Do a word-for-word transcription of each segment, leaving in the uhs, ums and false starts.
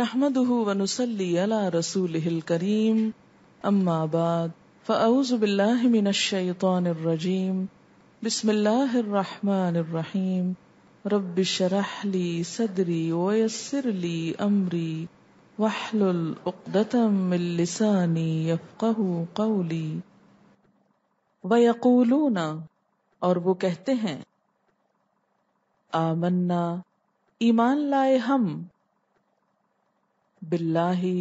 नहमदुहु व नुसल्ली अला रसूलिहिल करीम अम्मा बाद फअऊज़ु बिल्लाहि मिनश शैतानिर रजीम बिस्मिल्लाहिर रहमानिर रहीम रब्बिशरह ली सदरी व यस्सिर ली अमरी वहलुल उक़्दतम मिन लिसानी यफ़क़हु क़ौली। व यक़ूलूना, और वो कहते हैं, आमन्ना, ईमान लाए हम, बिल्लाही,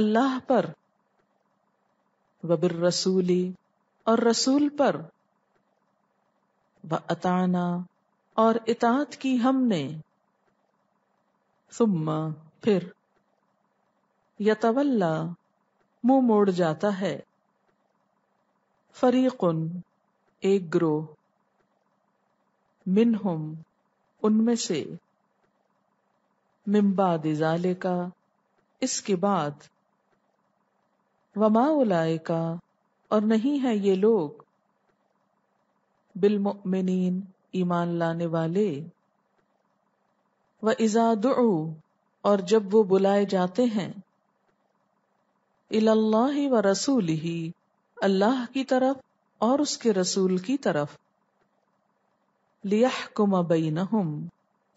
अल्लाह पर, व बिर रसूली, और रसूल पर, व अताना, और इतात की हमने, सुम्मा, फिर, यतवल्ला, मुंह मोड़ जाता है, फरीकुन, एक ग्रोह, मिनहुम, उनमें से, मिन बाद ज़ालिका, इसके बाद, वमा उलाइका, और नहीं है ये लोग, बिलमुमिनीन, ईमान लाने वाले, व इज़ा दुउ, और जब वो बुलाए जाते हैं, इलल्लाहि व रसूलिही, अल्लाह की तरफ और उसके रसूल की तरफ, लियहकुम बैनहुम,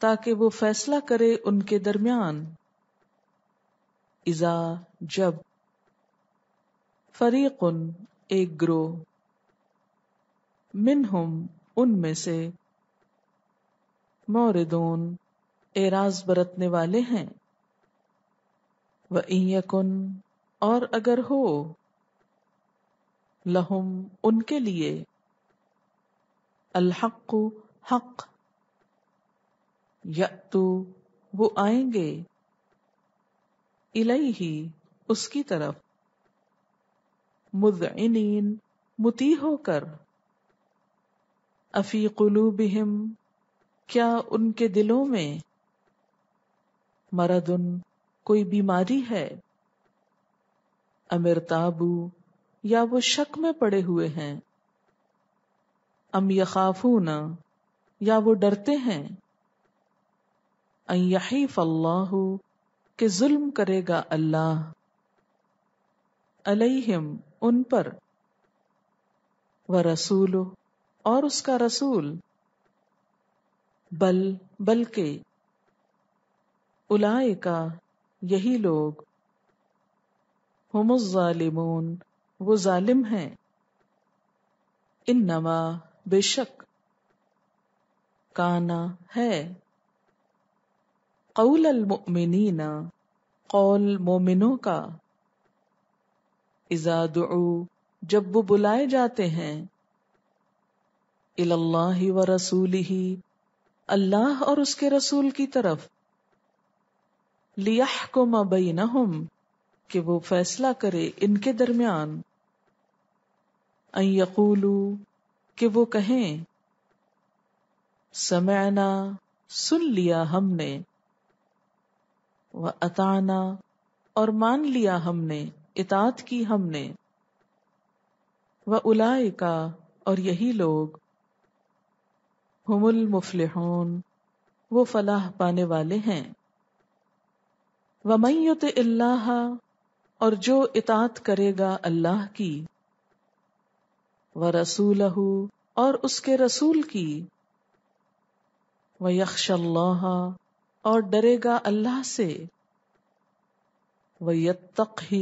ताकि वो फैसला करे उनके दरमियान। इज़ा, जब, फरीकुन, एक ग्रोह, मिनहुम, उनमें से, मोरिदून, एराज बरतने वाले हैं, व इयकुन, और अगर हो, लहुम, उनके लिए, अल्हक्कु, हक, यतु, वो आएंगे, इलैही, उसकी तरफ, मुद्इनीन, मुती होकर, अफी कुलूबिहिम, क्या उनके दिलों में, मरदुन, कोई बीमारी है, अमिरताबू, या वो शक में पड़े हुए हैं, अम यखाफूना, या वो डरते हैं, अन यहीफ अल्लाहु, कि जुल्म करेगा अल्लाह, अलैहिम, उन पर, व रसूलो, और उसका रसूल, बल, बल्कि, उलाइका, यही लोग, हुमुज़ ज़ालिमून, वो जालिम हैं, इन्नमा, बेशक, काना, है, कौलल मुमिनीना, कौल मोमिनों का, इज़ा दुउ, जब वो बुलाए जाते हैं, इलल्लाहि व रसूलिही, अल्लाह और उसके रसूल की तरफ, लियहकुम बैनहुम, कि वो फैसला करे इनके दरमियान, अन यकूलू, कि वो कहें, समयना, सुन लिया हमने, व अताना, और मान लिया हमने, इतात की हमने, व उलाइका, और यही लोग, हुमुल मुफ्लिहून, वो फलाह पाने वाले हैं, व मन युति अल्लाह, और जो इतात करेगा अल्लाह की, व रसूलहू, और उसके रसूल की, व यख्शल्लाह, और डरेगा अल्लाह से, व यत्तक़ी,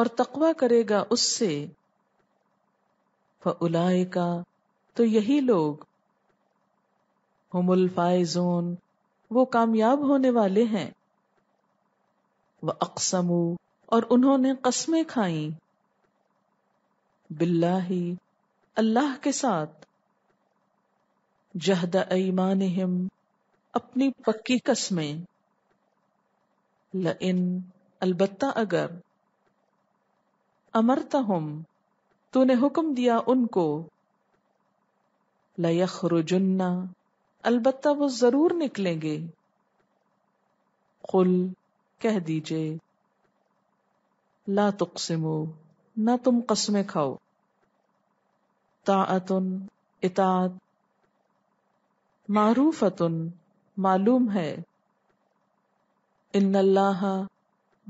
और तक़वा करेगा उससे, फ उलाइका, तो यही लोग, हुमुल फाइज़ून, वो कामयाब होने वाले हैं, व अक़समू, और उन्होंने क़स्में खाईं, बिल्लाही, अल्लाह के साथ, जहद ऐमानिहिम, अपनी पक्की कसमें, लइन, अलबत्ता अगर, अमरतहुम, तूने हुक्म दिया उनको, लयखरुजुन्ना, अलबत्ता वो जरूर निकलेंगे, कुल, कह दीजिए, ला तुक़सिमू, ना तुम कसमें खाओ, ताअतुन, इतात, मारूफतुन, मालूम है, इन्नल्लाह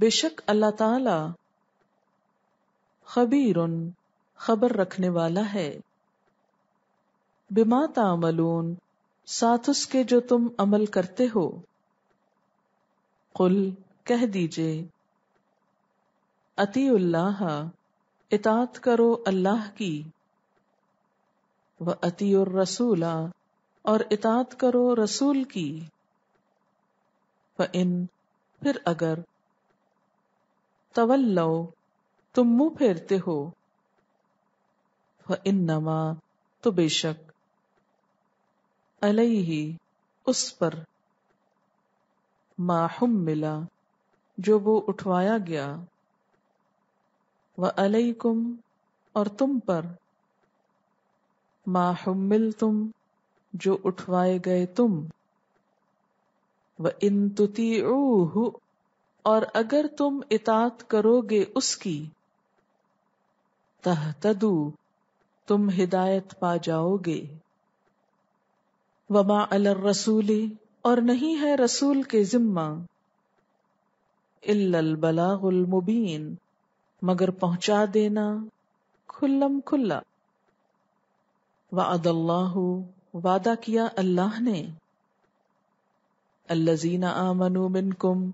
बेशक अल्लाह ताला खबीरुन खबर रखने वाला है, बिमा तामलून साथ उसके जो तुम अमल करते हो। कुल कह दीजिए, अतीउल्लाह इतात करो अल्लाह की, व अतीउर रसूला और इतात करो रसूल की, व इन फिर अगर तवल्लो तुम मुंह फेरते हो, फइन्नमा तो बेशक अलैहि उस पर मा हुम्मिला जो वो उठवाया गया, व अलैकुम और तुम पर मा हुम्मिलतुम जो उठवाए गए तुम, व इन तुतीऊहु और अगर तुम इतात करोगे उसकी, तहतदू तुम हिदायत पा जाओगे। वमा अलर रसूली और नहीं है रसूल के जिम्मा, इल्लल बलागुल मुबीन मगर पहुंचा देना खुल्लम खुल्ला। वअदल्लाहु वादा किया अल्लाह ने, अल्लज़ीना आमनू मिनकुम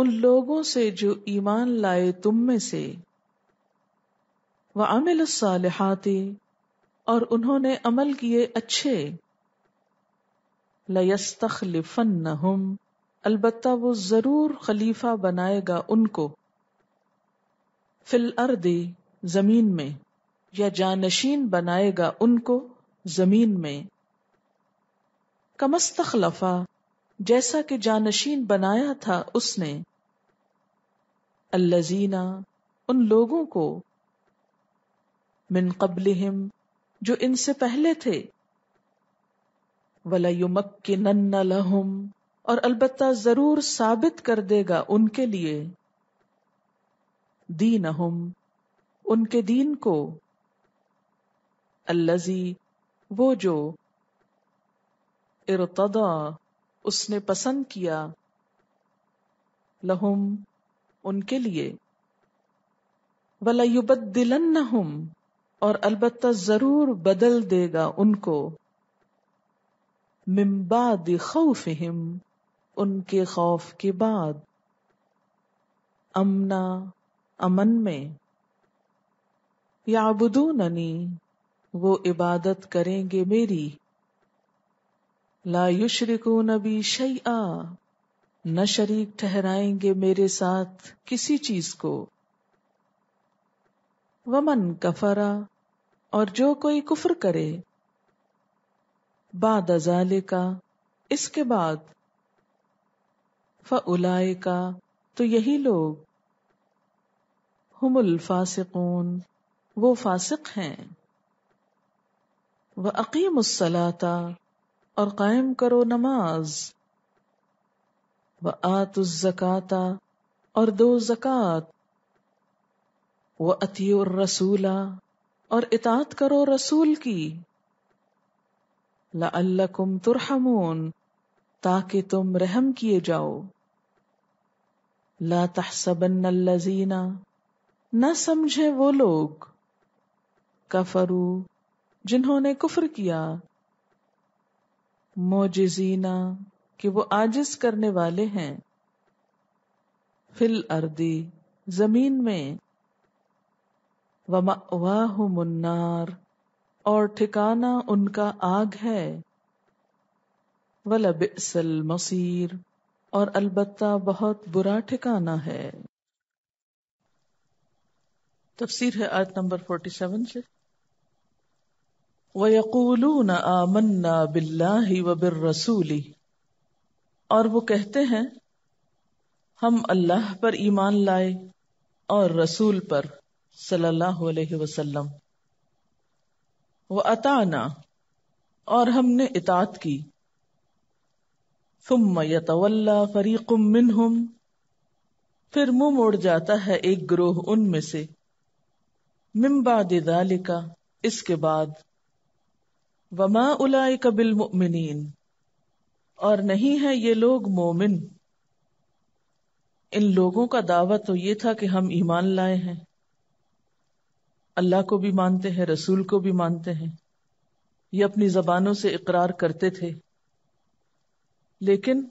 उन लोगों से जो ईमान लाए तुम में से, व अमिलुस्सालिहाती और उन्होंने अमल किए अच्छे, लयस्तखलिफन्नहुम अलबत्ता वो जरूर खलीफा बनाएगा उनको, फिल अर्दी जमीन में, या जानशीन बनाएगा उनको जमीन में, कमस्तखलफा जैसा कि जानशीन बनाया था उसने अल्लज़ीना उन लोगों को, मिन क़ब्लिहिम जो इनसे पहले थे, वलयुमक्किनन्न लहुम और अलबत्ता जरूर साबित कर देगा उनके लिए, दीनहुम उनके दीन को, अल्लज़ी वो जो इर्तदा उसने पसंद किया, लहुम उनके लिए, वलयुबद्दिलन्नहुम और अलबत्ता जरूर बदल देगा उनको, मिन बादि खौफिहिम उनके खौफ के बाद, अमना अमन में, याबुदूननी वो इबादत करेंगे मेरी, ला युश्रिकून बी शैआ न शरीक ठहराएंगे मेरे साथ किसी चीज को, वमन कफरा और जो कोई कुफर करे, बाद ज़ालिका इसके बाद, फउलाइका तो यही लोग, हुमुल फासिकून वो फासिक हैं, व अकीमुस्सलाता और कायम करो नमाज, व आतुज़ ज़काता और दो ज़कात, व अतियुर रसूला और इतात करो रसूल की, लअल्लकुम तुरहमून ताकि तुम रहम किए जाओ। ला तहसबन्नल्लज़ीना न समझे वो लोग, कफरू जिन्होंने कुफ्र किया, मोजिजीना कि वो आजिज करने वाले हैं, फिल अर्दी जमीन में, व मअवाहुमुन्नार और ठिकाना उनका आग है, वलबिसल मसीर और अलबत्ता बहुत बुरा ठिकाना है। तफसीर है आयत नंबर सैंतालीस से। वयकूलून आमन्ना बिल्लाहि वबिर्रसूलि और वो कहते हैं हम अल्लाह पर ईमान लाए और रसूल पर सल्लल्लाहु अलैहि वसल्लम, व अताना और हमने इतात की, थुम्म यतवल्ला फरीकुम मिनहुम फिर मुंह मोड़ जाता है एक ग्रोह उनमें से, मिन बादि ज़ालिका इसके बाद, वमा उलाइका बिल मुमिनीन और नहीं है ये लोग मोमिन, इन लोगों का दावा तो ये था कि हम ईमान लाए हैं, अल्लाह को भी मानते हैं, रसूल को भी मानते हैं, ये अपनी जबानों से इकरार करते थे। लेकिन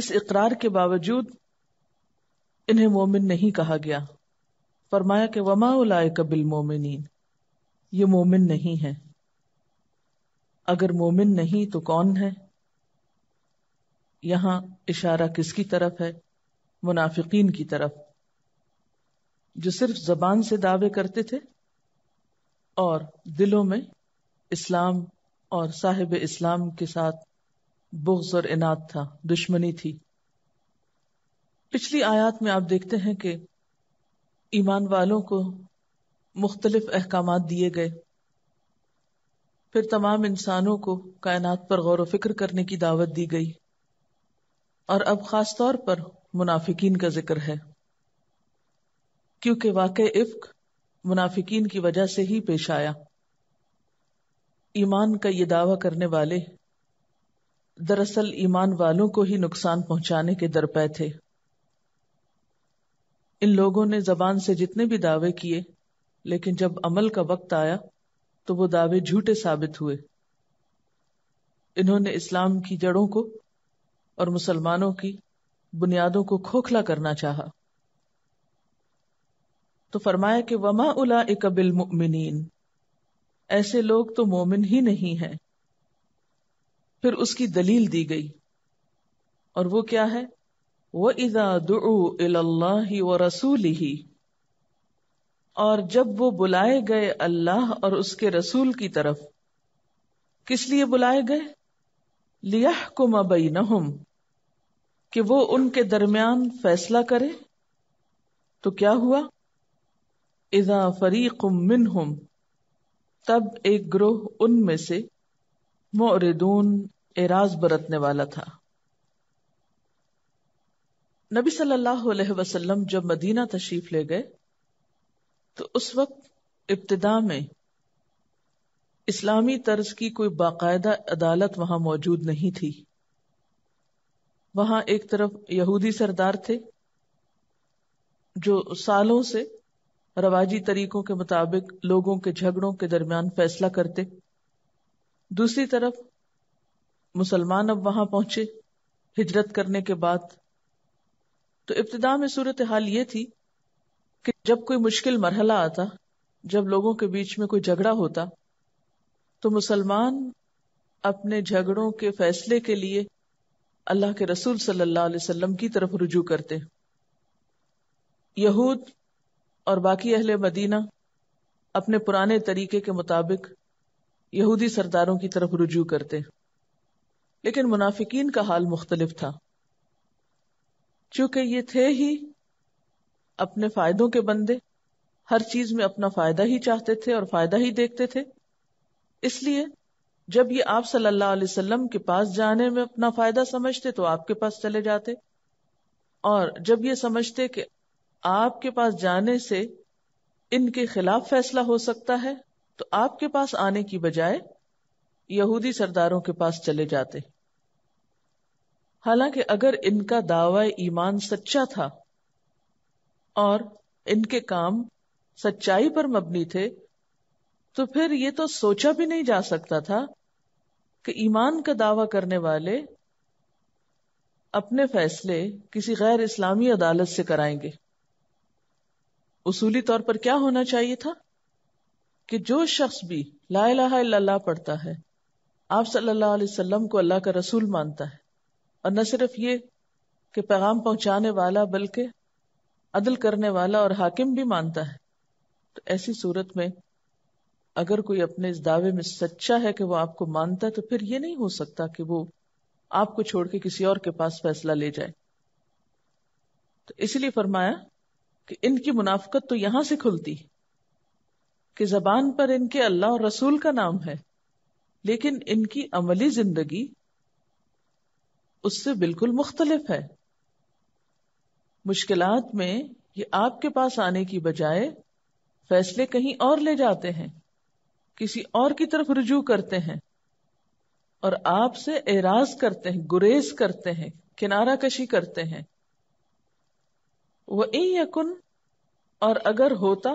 इस इकरार के बावजूद इन्हें मोमिन नहीं कहा गया। फरमाया कि वमा उलाइका बिल मोमिनीन, ये मोमिन नहीं है। अगर मोमिन नहीं तो कौन है? यहाँ इशारा किसकी तरफ है? मुनाफिकीन की तरफ, जो सिर्फ जबान से दावे करते थे और दिलों में इस्लाम और साहिब इस्लाम के साथ बुग़्ज़ और इनाद था, दुश्मनी थी। पिछली आयत में आप देखते हैं कि ईमान वालों को मुख्तलिफ अहकामात दिए गए, फिर तमाम इंसानों को कायनात पर गौर व फिक्र करने की दावत दी गई, और अब खास तौर पर मुनाफिकीन का जिक्र है, क्योंकि वाक़े इफ्क मुनाफिकीन की वजह से ही पेश आया। ईमान का ये दावा करने वाले दरअसल ईमान वालों को ही नुकसान पहुंचाने के दरपे थे। इन लोगों ने जबान से जितने भी दावे किए, लेकिन जब अमल का वक्त आया तो वो दावे झूठे साबित हुए। इन्होंने इस्लाम की जड़ों को और मुसलमानों की बुनियादों को खोखला करना चाहा। तो फरमाया कि वमा उलाइका बिल मुमिनीन, ऐसे लोग तो मोमिन ही नहीं हैं। फिर उसकी दलील दी गई, और वो क्या है? वइज़ा दुउ इलल्लाहि व रसूलिही, और जब वो बुलाए गए अल्लाह और उसके रसूल की तरफ। किस लिए बुलाए गए? लियहकुम बैनहुम, कि वो उनके दरमियान फैसला करे। तो क्या हुआ? इज़ा फरीकुम मिनहुम, तब एक ग्रोह उनमें से मुअरिदून एराज बरतने वाला था। नबी सल्लल्लाहु अलैहि वसल्लम जब मदीना तशरीफ ले गए तो उस वक्त इब्तिदा में इस्लामी तर्ज की कोई बाकायदा अदालत वहां मौजूद नहीं थी। वहां एक तरफ यहूदी सरदार थे जो सालों से रवाजी तरीकों के मुताबिक लोगों के झगड़ों के दरमियान फैसला करते, दूसरी तरफ मुसलमान अब वहां पहुंचे हिजरत करने के बाद। तो इब्तिदा में सूरत हाल ये थी कि जब कोई मुश्किल मरहला आता, जब लोगों के बीच में कोई झगड़ा होता, तो मुसलमान अपने झगड़ों के फैसले के लिए अल्लाह के रसूल सल्लल्लाहु अलैहि वसल्लम की तरफ रुजू करते। यहूद और बाकी अहले मदीना अपने पुराने तरीके के मुताबिक यहूदी सरदारों की तरफ रुजू करते। लेकिन मुनाफिकीन का हाल मुख्तलिफ था, चूंकि ये थे ही अपने फायदों के बंदे, हर चीज में अपना फायदा ही चाहते थे और फायदा ही देखते थे। इसलिए जब ये आप सल्लल्लाहु अलैहि वसल्लम के पास जाने में अपना फायदा समझते तो आपके पास चले जाते, और जब ये समझते कि आपके पास जाने से इनके खिलाफ फैसला हो सकता है तो आपके पास आने की बजाय यहूदी सरदारों के पास चले जाते। हालांकि अगर इनका दावा ईमान सच्चा था और इनके काम सच्चाई पर मबनी थे, तो फिर ये तो सोचा भी नहीं जा सकता था कि ईमान का दावा करने वाले अपने फैसले किसी गैर इस्लामी अदालत से कराएंगे। उसूली तौर पर क्या होना चाहिए था कि जो शख्स भी ला इलाहा इल्लल्लाह पढ़ता है, आप सल्लल्लाहु अलैहि वसल्लम को अल्लाह का रसूल मानता है, और न सिर्फ ये कि पैगाम पहुंचाने वाला बल्कि अदल करने वाला और हाकिम भी मानता है, तो ऐसी सूरत में अगर कोई अपने इस दावे में सच्चा है कि वो आपको मानता है, तो फिर ये नहीं हो सकता कि वो आपको छोड़ के किसी और के पास फैसला ले जाए। तो इसलिए फरमाया कि इनकी मुनाफकत तो यहां से खुलती है कि जबान पर इनके अल्लाह और रसूल का नाम है, लेकिन इनकी अमली जिंदगी उससे बिल्कुल मुख्तलिफ है। मुश्किलात में ये आपके पास आने की बजाय फैसले कहीं और ले जाते हैं, किसी और की तरफ रुजू करते हैं, और आपसे एराज करते हैं, गुरेज करते हैं, किनारा कशी करते हैं, व इयकुन, और अगर होता,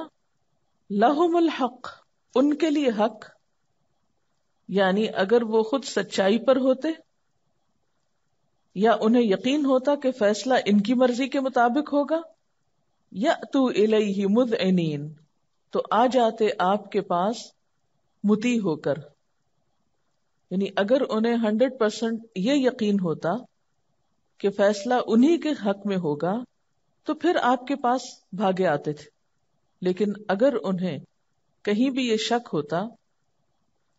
लहुमुल हक, उनके लिए हक, यानी अगर वो खुद सच्चाई पर होते या उन्हें यकीन होता कि फैसला इनकी मर्जी के मुताबिक होगा, यअतू इलैहि मुदइनीन, तो आ जाते आपके पास मुती होकर। यानी अगर उन्हें हंड्रेड परसेंट ये यकीन होता कि फैसला उन्हीं के हक में होगा तो फिर आपके पास भागे आते थे। लेकिन अगर उन्हें कहीं भी ये शक होता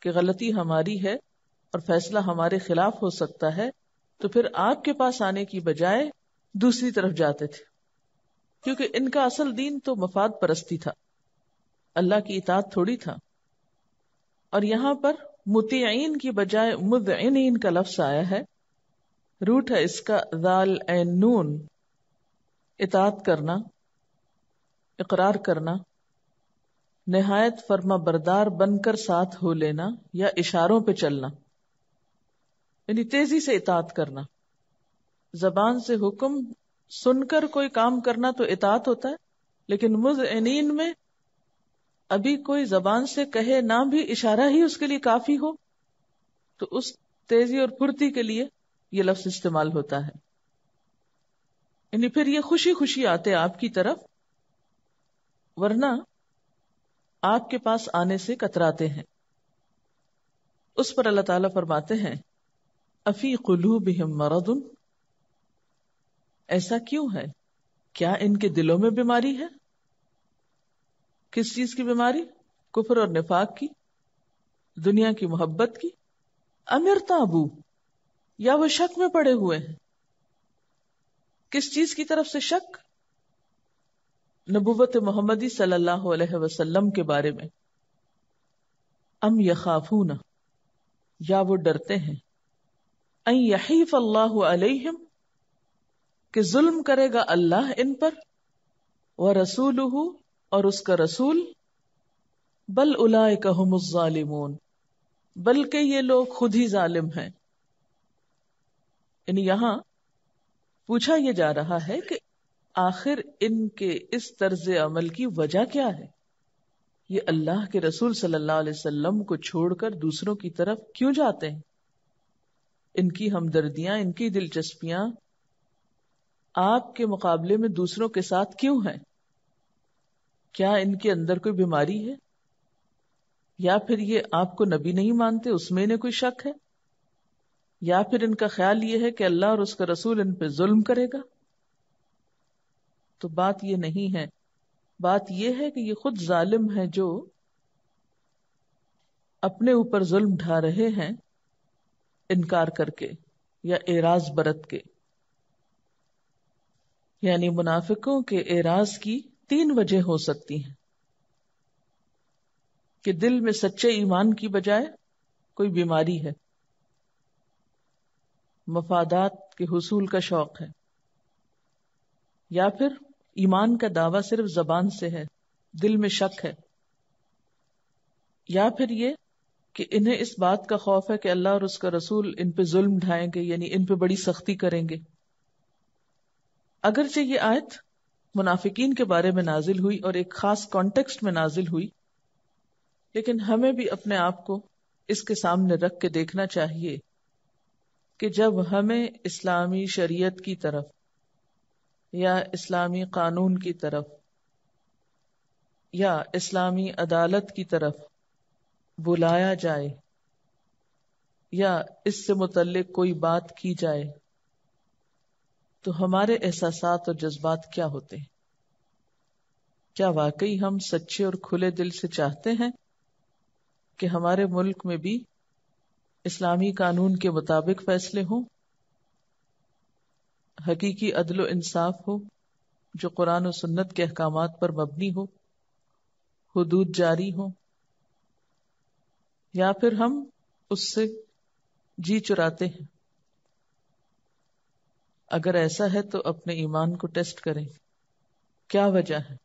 कि गलती हमारी है और फैसला हमारे खिलाफ हो सकता है, तो फिर आपके पास आने की बजाय दूसरी तरफ जाते थे, क्योंकि इनका असल दीन तो मफाद परस्ती था, अल्लाह की इताअत थोड़ी था। और यहाँ पर मुतीईन की बजाय मुदइनीन का लफ्ज आया है। रूट है इसका दाल ए नून, इताअत करना, इकरार करना, निहायत फर्मा बरदार बनकर साथ हो लेना या इशारों पे चलना, यानी तेजी से इताअत करना। जबान से हुक्म सुनकर कोई काम करना तो इताअत होता है, लेकिन मुज़इनीन में अभी कोई जबान से कहे ना भी, इशारा ही उसके लिए काफी हो, तो उस तेजी और फुर्ती के लिए यह लफ्ज इस्तेमाल होता है। यानी फिर ये खुशी खुशी आते आपकी तरफ, वरना आपके पास आने से कतराते हैं। उस पर अल्लाह ताला फरमाते हैं, अफी कुलूबिहिम मरदुन, ऐसा क्यों है, क्या इनके दिलों में बीमारी है? किस चीज की बीमारी? कुफर और निफाक की, दुनिया की मोहब्बत की। अमिर ताबू, या वो शक में पड़े हुए हैं। किस चीज की तरफ से शक? नबुव्वत मोहम्मदी सल्लल्लाहु अलैहि वसल्लम के बारे में। अम यखाफूना, या वो डरते हैं, अन यहीफ अल्लाहु अलैहिम, कि जुल्म करेगा अल्लाह इन पर, व रसूलुहु, और उसका रसूल, बल उलाइका हुमुज़ ज़ालिमून, बल्कि ये लोग खुद ही जालिम हैं। यानी यहां पूछा यह जा रहा है कि आखिर इनके इस तर्ज अमल की वजह क्या है? ये अल्लाह के रसूल सल्लल्लाहु अलैहि वसल्लम को छोड़कर दूसरों की तरफ क्यों जाते हैं? इनकी हमदर्दियां, इनकी दिलचस्पियां आपके मुकाबले में दूसरों के साथ क्यों हैं? क्या इनके अंदर कोई बीमारी है? या फिर ये आपको नबी नहीं मानते, उसमें इन्हें कोई शक है? या फिर इनका ख्याल ये है कि अल्लाह और उसका रसूल इन पर जुल्म करेगा? तो बात ये नहीं है, बात ये है कि ये खुद जालिम है, जो अपने ऊपर जुल्म ढा रहे हैं इनकार करके या एराज बरत के। यानी मुनाफिकों के एराज की तीन वजह हो सकती हैं, कि दिल में सच्चे ईमान की बजाय कोई बीमारी है, मफादात के हुसूल का शौक है, या फिर ईमान का दावा सिर्फ जबान से है, दिल में शक है, या फिर ये कि इन्हें इस बात का खौफ है कि अल्लाह और उसका रसूल इन पे जुल्म ढाएंगे, यानी इन पे बड़ी सख्ती करेंगे। अगरचे ये आयत मुनाफिकीन के बारे में नाजिल हुई और एक खास कॉन्टेक्स्ट में नाजिल हुई, लेकिन हमें भी अपने आप को इसके सामने रख के देखना चाहिए कि जब हमें इस्लामी शरीयत की तरफ या इस्लामी कानून की तरफ या इस्लामी अदालत की तरफ बुलाया जाए या इससे मुतल्लिक कोई बात की जाए, तो हमारे एहसासात और जज्बात क्या होते हैं? क्या वाकई हम सच्चे और खुले दिल से चाहते हैं कि हमारे मुल्क में भी इस्लामी कानून के मुताबिक फैसले हों, हकीकी अदल व इंसाफ हो, जो कुरान और सुन्नत के अहकामात पर मबनी हो, हुदूद जारी हो, या फिर हम उससे जी चुराते हैं? अगर ऐसा है तो अपने ईमान को टेस्ट करें, क्या वजह है?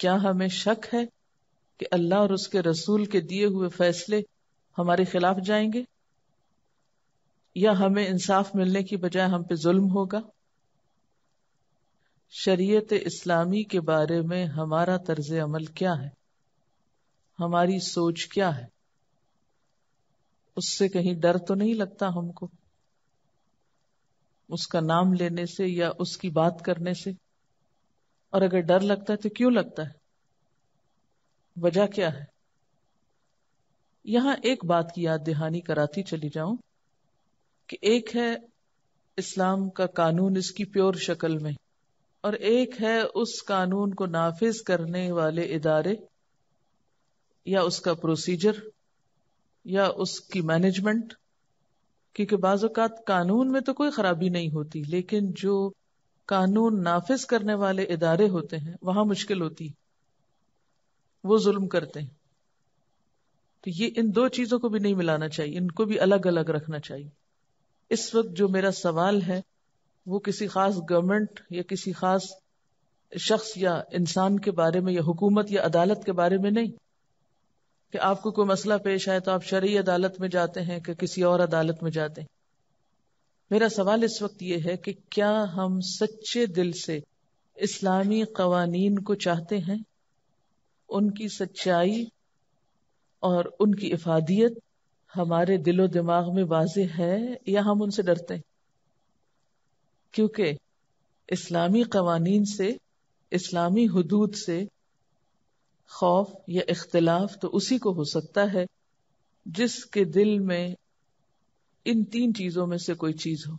क्या हमें शक है कि अल्लाह और उसके रसूल के दिए हुए फैसले हमारे खिलाफ जाएंगे, या हमें इंसाफ मिलने की बजाय हम पे जुल्म होगा? शरीयत इस्लामी के बारे में हमारा तर्ज अमल क्या है, हमारी सोच क्या है, उससे कहीं डर तो नहीं लगता हमको उसका नाम लेने से या उसकी बात करने से? और अगर डर लगता है तो क्यों लगता है, वजह क्या है? यहां एक बात की याद दहानी कराती चली जाऊं कि एक है इस्लाम का कानून इसकी प्योर शक्ल में, और एक है उस कानून को नाफिज करने वाले इदारे या उसका प्रोसीजर या उसकी मैनेजमेंट। क्योंकि बाज़ औक़ात कानून में तो कोई खराबी नहीं होती, लेकिन जो कानून नाफिज करने वाले इदारे होते हैं वहां मुश्किल होती है, वो जुल्म करते हैं। तो ये इन दो चीजों को भी नहीं मिलाना चाहिए, इनको भी अलग अलग रखना चाहिए। इस वक्त जो मेरा सवाल है वो किसी खास गवर्नमेंट या किसी खास शख्स या इंसान के बारे में या हुकूमत या अदालत के बारे में नहीं कि आपको कोई मसला पेश आए तो आप शरई अदालत में जाते हैं कि किसी और अदालत में जाते हैं। मेरा सवाल इस वक्त ये है कि क्या हम सच्चे दिल से इस्लामी कवानीन को चाहते हैं, उनकी सच्चाई और उनकी इफादियत हमारे दिलो दिमाग में वाजे है, या हम उनसे डरते हैं? क्योंकि इस्लामी कवानीन से, इस्लामी हुदूद से खौफ या इख्तिलाफ तो उसी को हो सकता है जिसके दिल में इन तीन चीजों में से कोई चीज हो।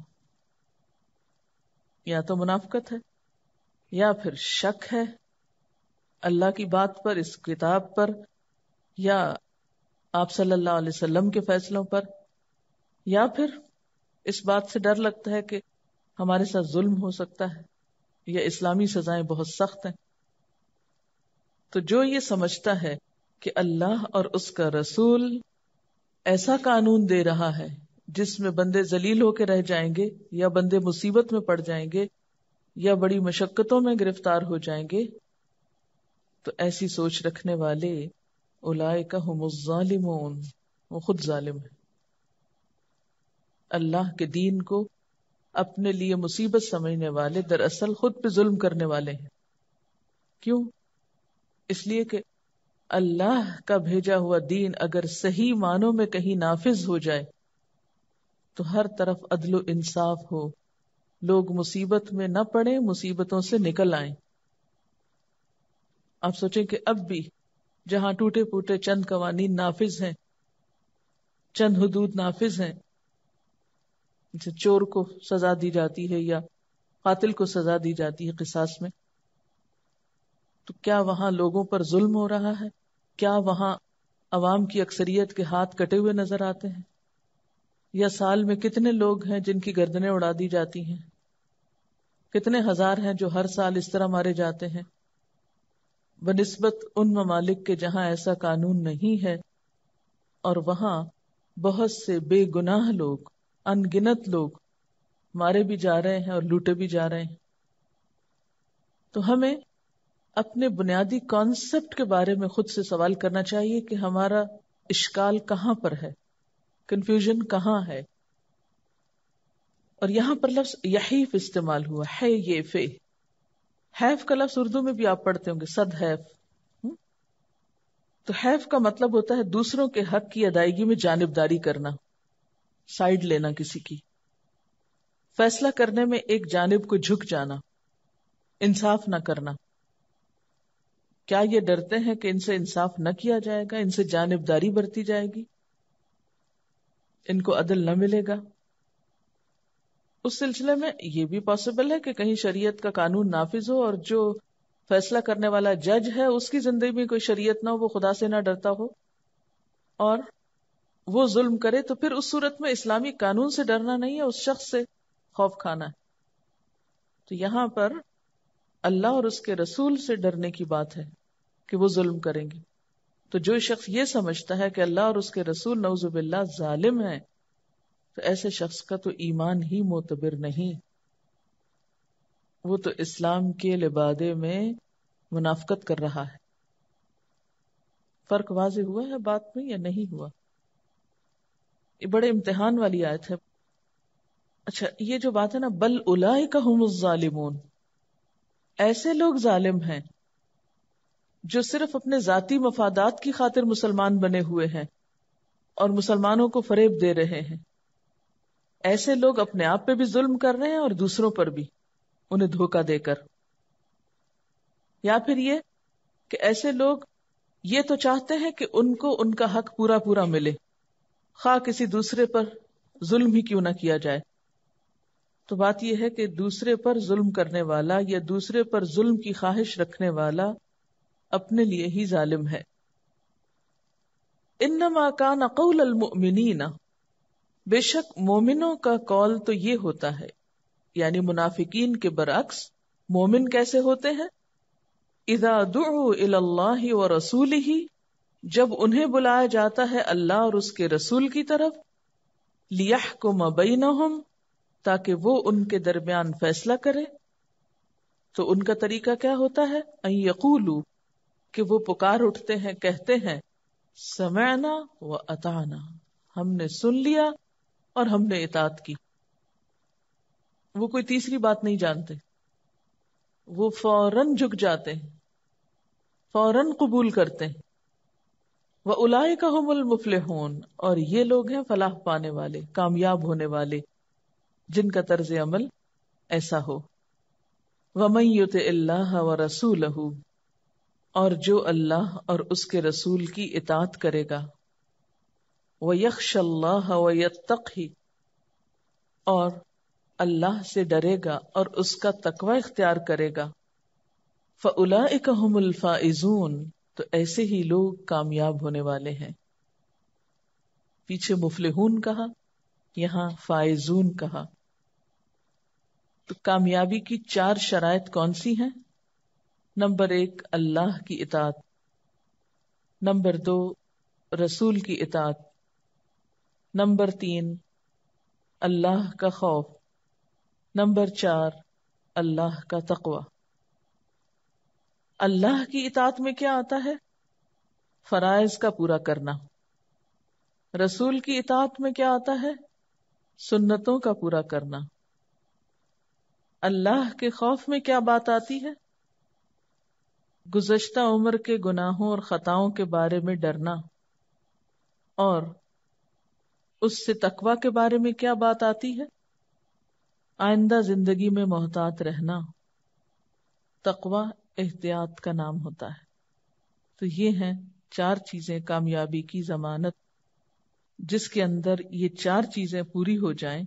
या तो मुनाफकत है, या फिर शक है अल्लाह की बात पर, इस किताब पर, या आप सल्लल्लाहु अलैहि वसल्लम के फैसलों पर, या फिर इस बात से डर लगता है कि हमारे साथ जुल्म हो सकता है या इस्लामी सजाएं बहुत सख्त हैं। तो जो ये समझता है कि अल्लाह और उसका रसूल ऐसा कानून दे रहा है जिसमें बंदे जलील होकर रह जाएंगे या बंदे मुसीबत में पड़ जाएंगे या बड़ी मशक्कतों में गिरफ्तार हो जाएंगे, तो ऐसी सोच रखने वाले उलाइका हुमुज़ ज़ालिमून, वो खुद जालिम है। अल्लाह के दीन को अपने लिए मुसीबत समझने वाले दरअसल खुद पे जुल्म करने वाले हैं। क्यों? इसलिए कि अल्लाह का भेजा हुआ दीन अगर सही मानों में कहीं नाफिज हो जाए तो हर तरफ अदल व इंसाफ हो, लोग मुसीबत में न पड़े, मुसीबतों से निकल आए। आप सोचें कि अब भी जहां टूटे फूटे चंद कवानीन नाफिज हैं, चंद हुदूद नाफिज हैं, चोर को सजा दी जाती है या कातिल को सजा दी जाती है किसास में, तो क्या वहां लोगों पर जुल्म हो रहा है? क्या वहां अवाम की अक्सरियत के हाथ कटे हुए नजर आते हैं? या साल में कितने लोग हैं जिनकी गर्दनें उड़ा दी जाती हैं? कितने हजार हैं जो हर साल इस तरह मारे जाते हैं? बनिस्बत उन ममालिक के जहां ऐसा कानून नहीं है और वहां बहुत से बेगुनाह लोग, अनगिनत लोग मारे भी जा रहे हैं और लूटे भी जा रहे हैं। तो हमें अपने बुनियादी कॉन्सेप्ट के बारे में खुद से सवाल करना चाहिए कि हमारा इश्काल कहाँ पर है, कंफ्यूजन कहाँ है। और यहाँ पर लफ्ज यहीफ इस्तेमाल हुआ है, ये फे हैफ का लफ्ज उर्दू में भी आप पढ़ते होंगे, सद हैफ। तो हैफ का मतलब होता है दूसरों के हक की अदायगी में जानिबदारी करना, साइड लेना किसी की, फैसला करने में एक जानिब को झुक जाना, इंसाफ न करना। क्या ये डरते हैं कि इनसे इंसाफ न किया जाएगा, इनसे जानिबदारी बरती जाएगी, इनको अदल न मिलेगा? उस सिलसिले में ये भी पॉसिबल है कि कहीं शरीयत का कानून नाफिज हो और जो फैसला करने वाला जज है उसकी जिंदगी में कोई शरीयत ना हो, वो खुदा से ना डरता हो और वो जुल्म करे, तो फिर उस सूरत में इस्लामी कानून से डरना नहीं है, उस शख्स से खौफ खाना है। तो यहाँ पर अल्लाह और उसके रसूल से डरने की बात है कि वो जुल्म करेंगे। तो जो शख्स ये समझता है कि अल्लाह और उसके रसूल नऊजुबिल्लाह जालिम है, तो ऐसे शख्स का तो ईमान ही मोतबर नहीं, वो तो इस्लाम के लिबादे में मुनाफकत कर रहा है। फर्क वाज़ेह हुआ है बात में या नहीं हुआ? बड़े इम्तिहान वाली आयत है। अच्छा, ये जो बात है ना, बल उलाइका हुमुज़ ज़ालिमून, ऐसे लोग जालिम हैं जो सिर्फ अपने जाती मफादात की खातिर मुसलमान बने हुए हैं और मुसलमानों को फरेब दे रहे हैं। ऐसे लोग अपने आप पे भी जुल्म कर रहे हैं और दूसरों पर भी, उन्हें धोखा देकर। या फिर ये कि ऐसे लोग ये तो चाहते हैं कि उनको उनका हक पूरा पूरा मिले, खा किसी दूसरे पर जुल्म ही क्यों ना किया जाए। तो बात यह है कि दूसरे पर जुल्म करने वाला या दूसरे पर जुल्म की ख्वाहिश रखने वाला अपने लिए ही जालिम है। इन्नमा कान क़ौल अल-मुअमिनीन, बेशक मोमिनों का कौल तो ये होता है, यानी मुनाफिकीन के बरअक्स मोमिन कैसे होते हैं, इज़ा दुउ इलल्लाहि व रसूलिही, जब उन्हें बुलाया जाता है अल्लाह और उसके रसूल की तरफ, लियहकुम बैनहुम, ताकि वो उनके दरमियान फैसला करे, तो उनका तरीका क्या होता है, अन यकूलू, कि वो पुकार उठते हैं, कहते हैं समअना व अताना, हमने सुन लिया और हमने इताअत की। वो कोई तीसरी बात नहीं जानते, वो फौरन झुक जाते हैं, फौरन कबूल करते हैं। व उलाइका हुमुल मुफ्लिहून, और ये लोग हैं फलाह पाने वाले, कामयाब होने वाले, जिनका तर्ज अमल ऐसा हो। व मन युति अल्लाह व रसूलहू, और जो अल्लाह और उसके रसूल की इताअत करेगा, व यख्शल्लाह व यत्तकी, और अल्लाह से डरेगा और उसका तकवा इख्तियार करेगा, फउलाइका हुमुल फाइजून, तो ऐसे ही लोग कामयाब होने वाले हैं। पीछे मुफ्लिहून कहा, यहाँ फाइजून कहा। तो कामयाबी की चार शराइत कौन सी हैं? नंबर एक, अल्लाह की इताअत, नंबर दो, रसूल की इताअत, नंबर तीन, अल्लाह का खौफ, नंबर चार, अल्लाह का तकवा। अल्लाह की इताअत में क्या आता है? फराइज का पूरा करना। रसूल की इताअत में क्या आता है? सुन्नतों का पूरा करना। अल्लाह के खौफ में क्या बात आती है? गुज़श्ता उम्र के गुनाहों और खताओं के बारे में डरना, और उससे तकवा के बारे में क्या बात आती है? आइंदा जिंदगी में मोहतात रहना। तकवा एहतियात का नाम होता है। तो ये हैं चार चीजें कामयाबी की जमानत। जिसके अंदर ये चार चीजें पूरी हो जाएं,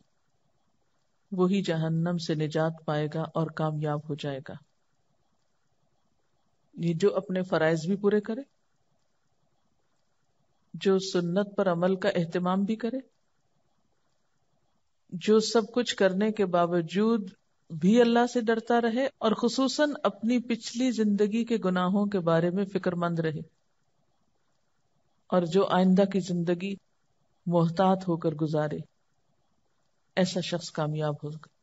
वही जहन्नम से निजात पाएगा और कामयाब हो जाएगा। ये जो अपने फराइज भी पूरे करे, जो सुन्नत पर अमल का एहतिमाम भी करे, जो सब कुछ करने के बावजूद भी अल्लाह से डरता रहे और खुसूसन अपनी पिछली जिंदगी के गुनाहों के बारे में फिक्रमंद रहे, और जो आइंदा की जिंदगी मोहतात होकर गुजारे, ऐसा शख्स कामयाब होगा।